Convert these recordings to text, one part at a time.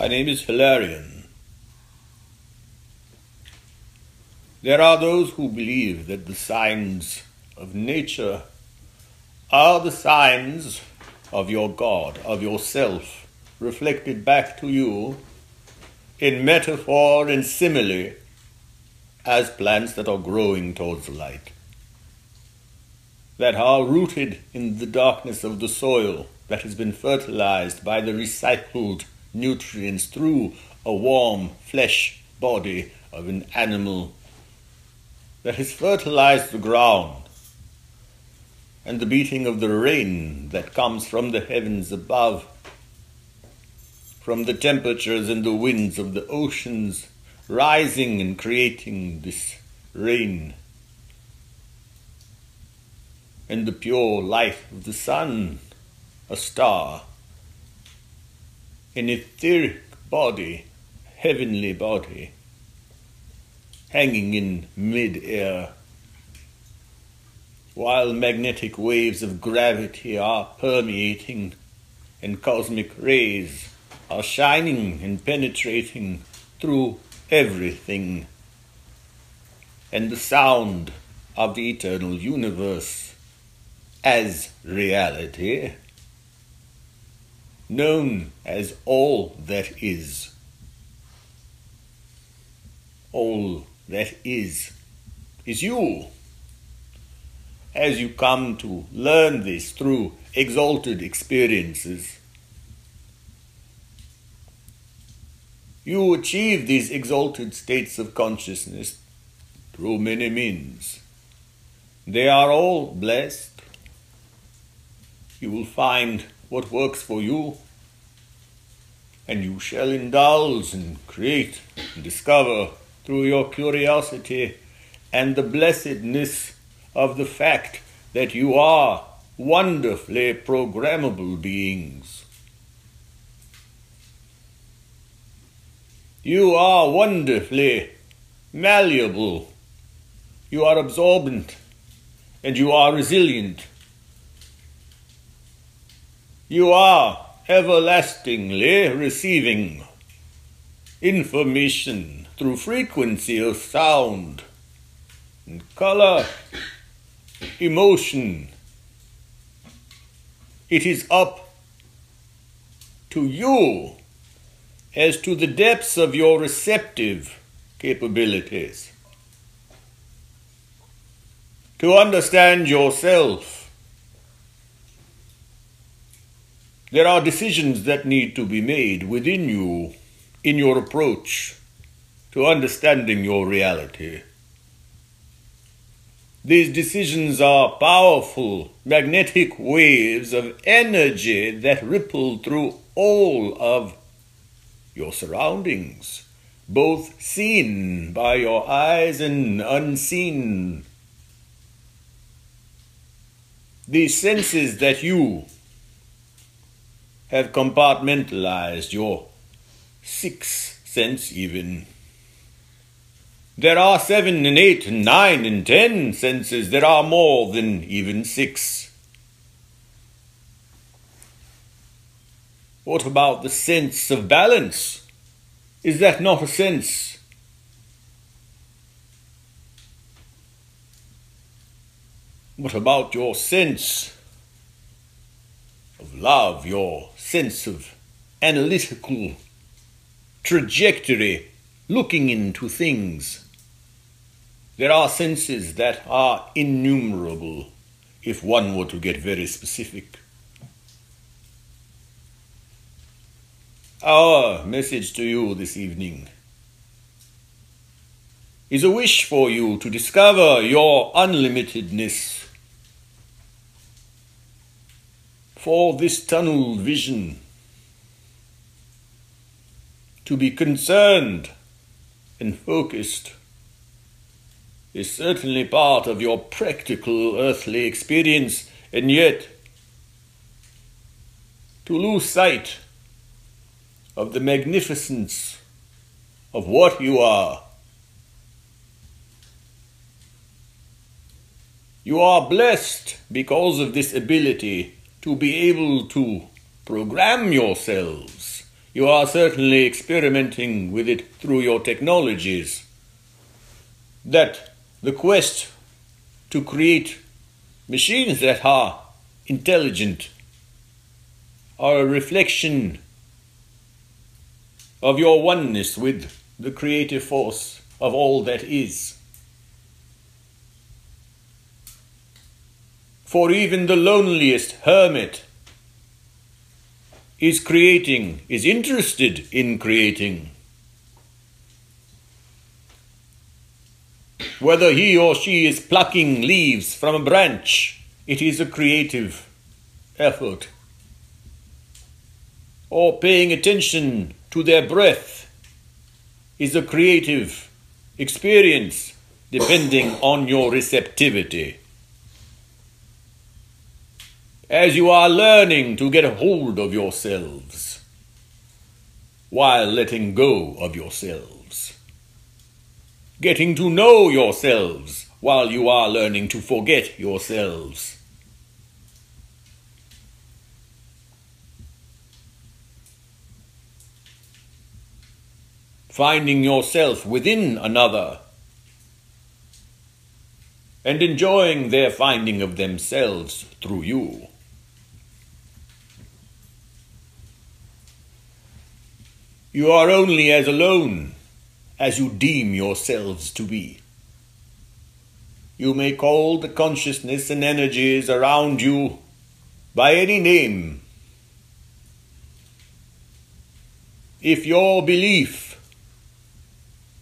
My name is Hilarion. There are those who believe that the signs of nature are the signs of your God, of yourself, reflected back to you in metaphor and simile as plants that are growing towards the light, that are rooted in the darkness of the soil that has been fertilized by the recycled nutrients through a warm flesh body of an animal that has fertilized the ground, and the beating of the rain that comes from the heavens above, from the temperatures and the winds of the oceans rising and creating this rain, and the pure light of the sun, a star, an etheric body, heavenly body, hanging in mid-air, while magnetic waves of gravity are permeating and cosmic rays are shining and penetrating through everything, and the sound of the eternal universe as reality, known as all that is. All that is you. As you come to learn this through exalted experiences, you achieve these exalted states of consciousness through many means. They are all blessed. You will find what works for you, and you shall indulge and create and discover through your curiosity and the blessedness of the fact that you are wonderfully programmable beings. You are wonderfully malleable. You are absorbent, and you are resilient. You are everlastingly receiving information through frequency of sound and color, emotion. It is up to you as to the depths of your receptive capabilities to understand yourself. There are decisions that need to be made within you in your approach to understanding your reality. These decisions are powerful magnetic waves of energy that ripple through all of your surroundings, both seen by your eyes and unseen. These senses that you have compartmentalized, your sixth sense even. There are 7 and 8 and 9 and 10 senses. There are more than even 6. What about the sense of balance? Is that not a sense? What about your sense of love, your sense of analytical trajectory, looking into things? There are senses that are innumerable, if one were to get very specific. Our message to you this evening is a wish for you to discover your unlimitedness. For this tunnel vision, to be concerned and focused, is certainly part of your practical earthly experience, and yet to lose sight of the magnificence of what you are. You are blessed because of this ability to be able to program yourselves You are certainly experimenting with it through your technologies. That the quest to create machines that are intelligent are a reflection of your oneness with the creative force of all that is. For even the loneliest hermit is creating, is interested in creating. Whether he or she is plucking leaves from a branch, it is a creative effort. Or paying attention to their breath is a creative experience, depending on your receptivity. As you are learning to get a hold of yourselves while letting go of yourselves, getting to know yourselves while you are learning to forget yourselves. Finding yourself within another and enjoying their finding of themselves through you. You are only as alone as you deem yourselves to be. You may call the consciousness and energies around you by any name. If your belief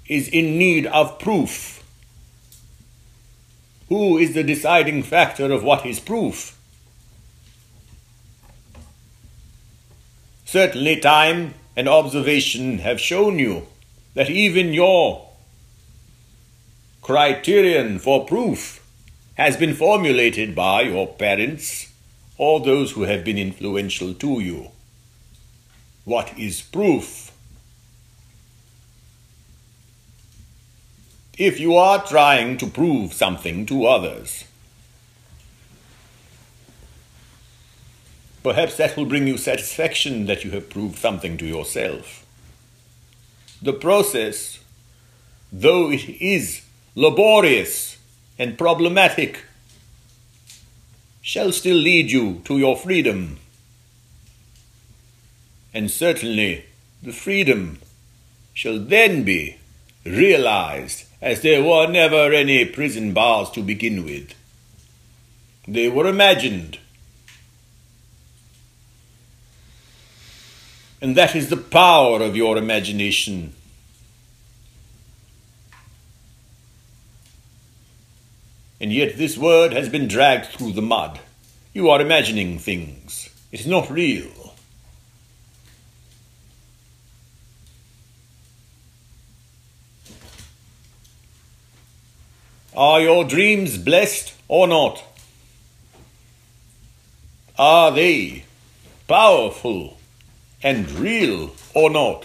is in need of proof. Who is the deciding factor of what is proof? Certainly time and observation have shown you that even your criterion for proof has been formulated by your parents or those who have been influential to you. What is proof? If you are trying to prove something to others, perhaps that will bring you satisfaction that you have proved something to yourself. The process, though it is laborious and problematic, shall still lead you to your freedom. And certainly the freedom shall then be realized, as there were never any prison bars to begin with. They were imagined. And that is the power of your imagination. And yet this word has been dragged through the mud. You are imagining things. It is not real. Are your dreams blessed or not? Are they powerful and real or not?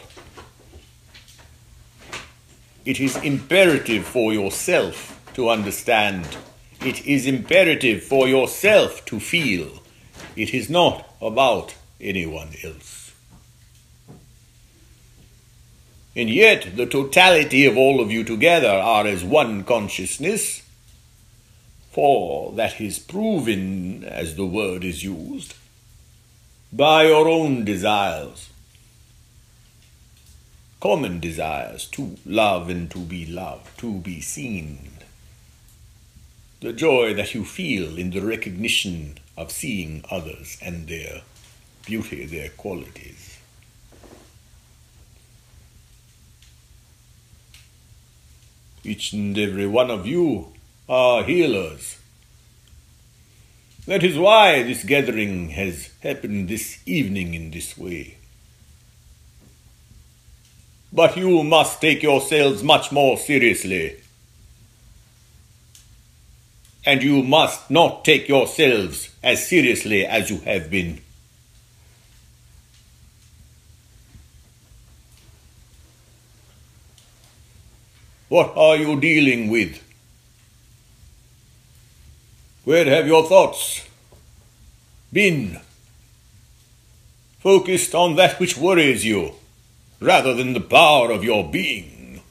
It is imperative for yourself to understand. It is imperative for yourself to feel. It is not about anyone else. And yet, the totality of all of you together are as one consciousness, for that is proven, as the word is used, by your own desires, common desires to love and to be loved, to be seen. The joy that you feel in the recognition of seeing others and their beauty, their qualities. Each and every one of you are healers. That is why this gathering has happened this evening in this way. But you must take yourselves much more seriously. And you must not take yourselves as seriously as you have been. What are you dealing with? Where have your thoughts been? focused on that which worries you, rather than the power of your being.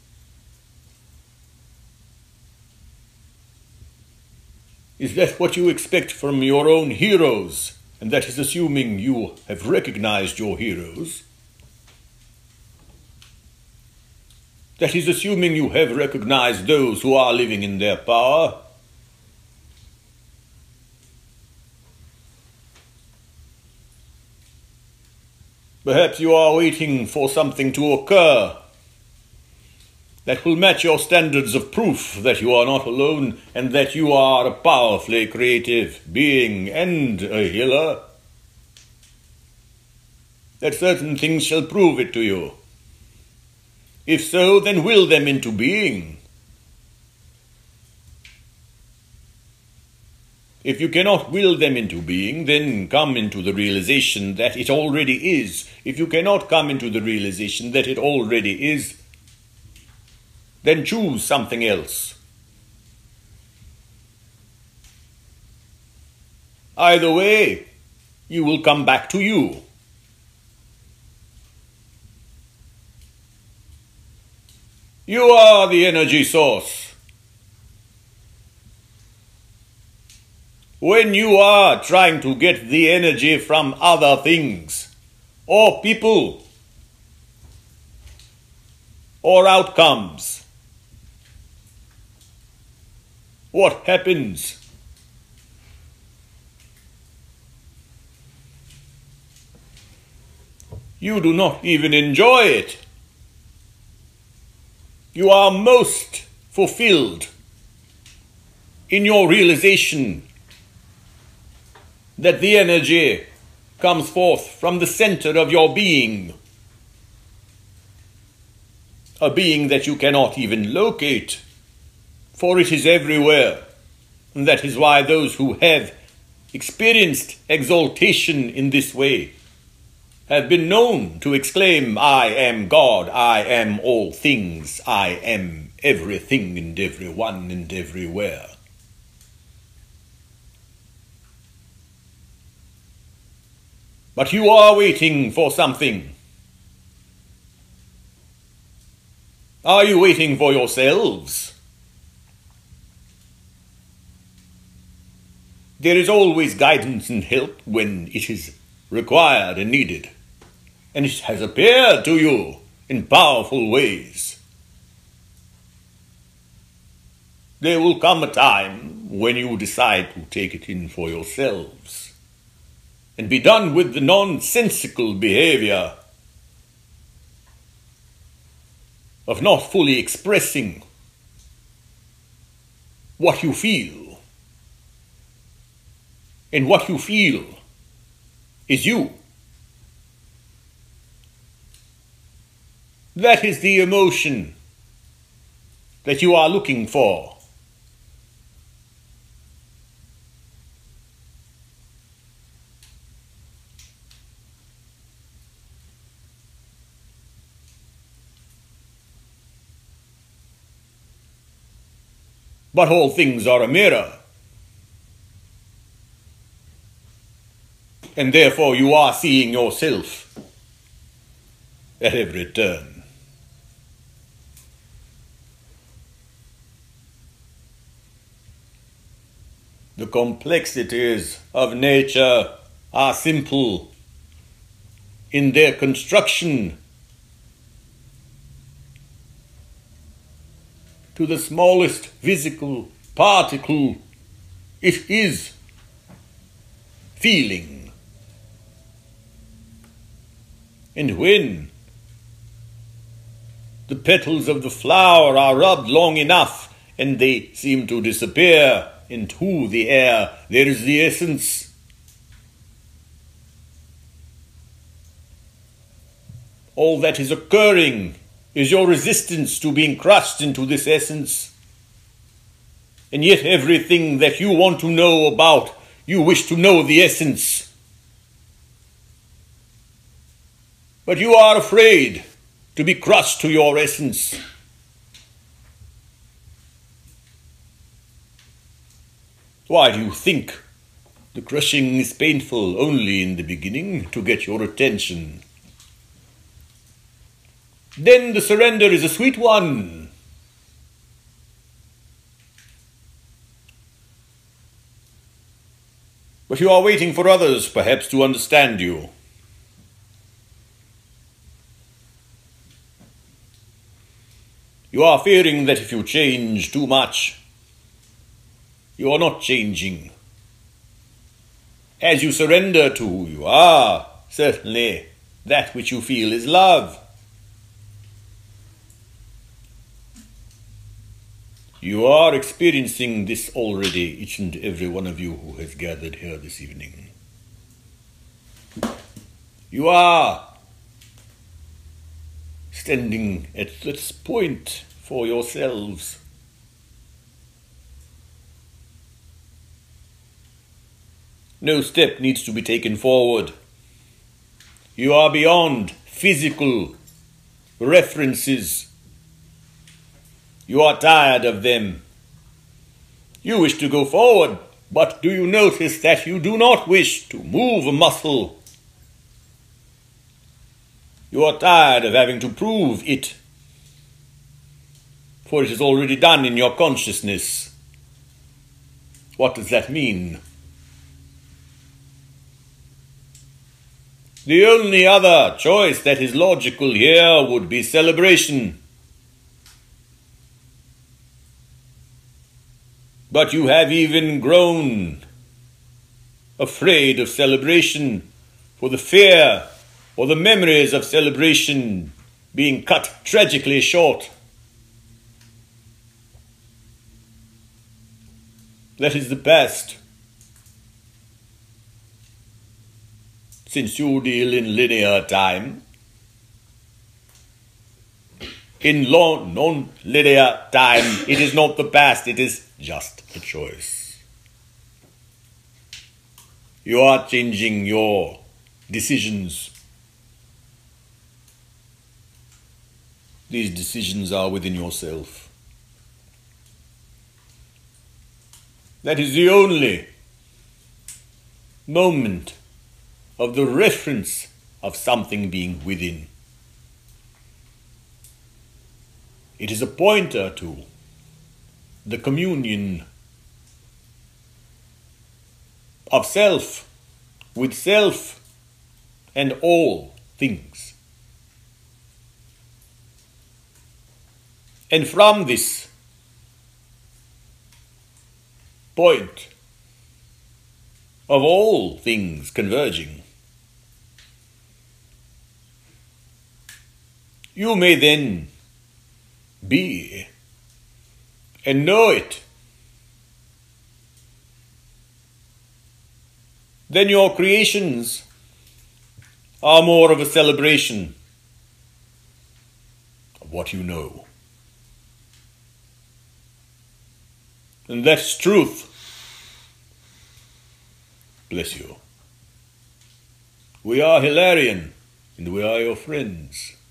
Is that what you expect from your own heroes? And that is assuming you have recognized your heroes. That is assuming you have recognized those who are living in their power. Perhaps you are waiting for something to occur that will match your standards of proof that you are not alone and that you are a powerfully creative being and a healer. That certain things shall prove it to you. If so, then will them into being. If you cannot will them into being, then come into the realization that it already is. If you cannot come into the realization that it already is, then choose something else. Either way, you will come back to you. You are the energy source. When you are trying to get the energy from other things, or people, or outcomes, what happens? You do not even enjoy it. You are most fulfilled in your realization that the energy comes forth from the center of your being, a being that you cannot even locate, for it is everywhere. And that is why those who have experienced exaltation in this way have been known to exclaim, "I am God, I am all things, I am everything and everyone and everywhere." But you are waiting for something. Are you waiting for yourselves? There is always guidance and help when it is required and needed, and it has appeared to you in powerful ways. There will come a time when you decide to take it in for yourselves and be done with the nonsensical behavior of not fully expressing what you feel. And what you feel is you. That is the emotion that you are looking for. But all things are a mirror. And therefore you are seeing yourself at every turn. The complexities of nature are simple in their construction to the smallest physical particle. It is feeling. And when the petals of the flower are rubbed long enough and they seem to disappear into the air, there is the essence . All that is occurring is your resistance to being crushed into this essence. And yet everything that you want to know about, you wish to know the essence. But you are afraid to be crushed to your essence. Why do you think The crushing is painful only in the beginning to get your attention. Then the surrender is a sweet one. But you are waiting for others, perhaps, to understand you. You are fearing that if you change too much, you are not changing. As you surrender to who you are, certainly that which you feel is love. You are experiencing this already, each and every one of you who has gathered here this evening. You are standing at this point for yourselves. No step needs to be taken forward. You are beyond physical references. You are tired of them. You wish to go forward, but do you notice that you do not wish to move a muscle? You are tired of having to prove it, for it is already done in your consciousness. What does that mean? The only other choice that is logical here would be celebration. But you have even grown afraid of celebration, for the fear or the memories of celebration being cut tragically short. That is the past. Since you deal in linear time, in non-linear time, it is not the past, it is just a choice. You are changing your decisions. These decisions are within yourself. That is the only moment of the reference of something being within. It is a pointer to the communion of self with self and all things. And from this point of all things converging, you may then be and know it. Then your creations are more of a celebration of what you know. And that's truth. Bless you. We are Hilarion, and we are your friends.